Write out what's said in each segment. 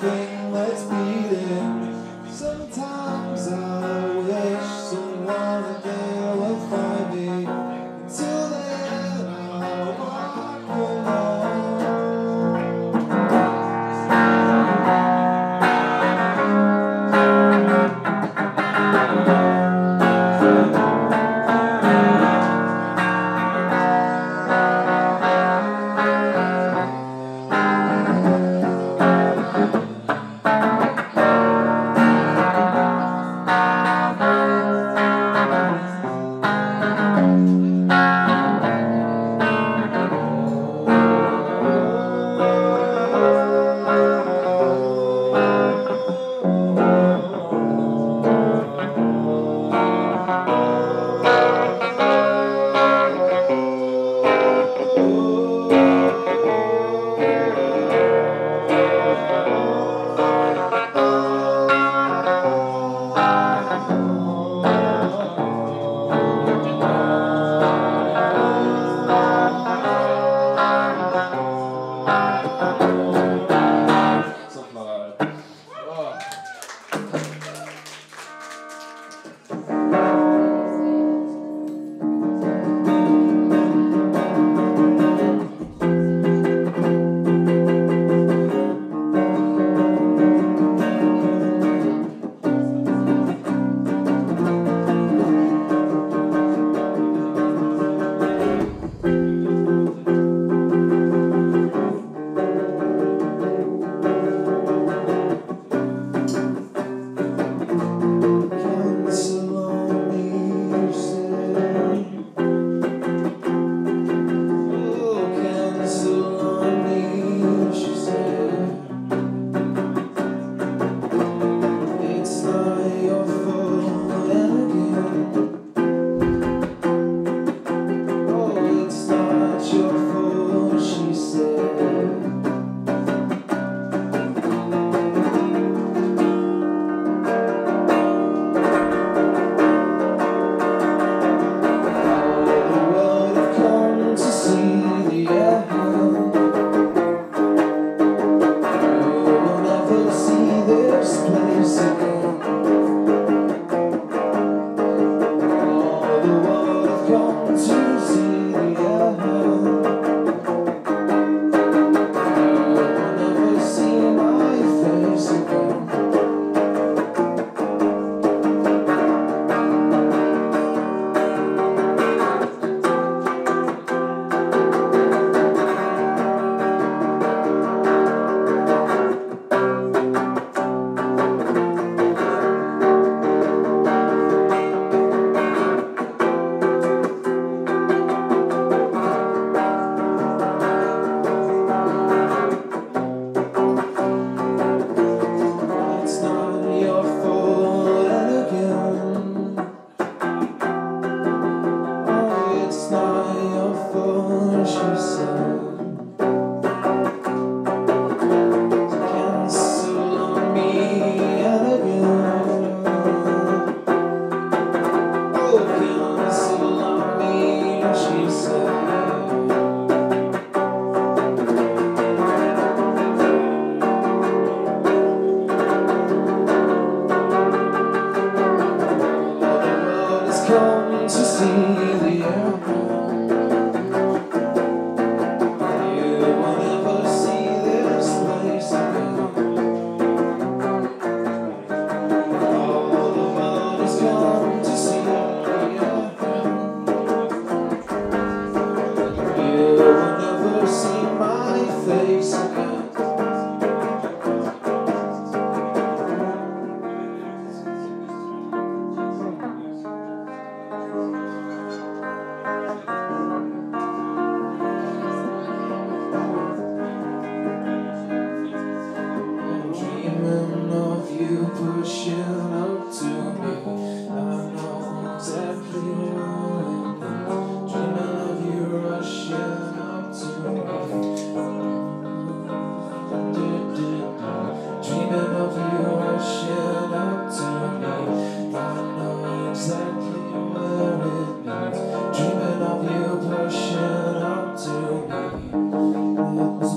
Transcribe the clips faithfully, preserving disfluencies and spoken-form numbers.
thing that's beating. Sometimes I wish someone out there would find me. Until then, I'll walk alone.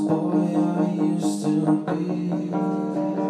Boy, I used to be.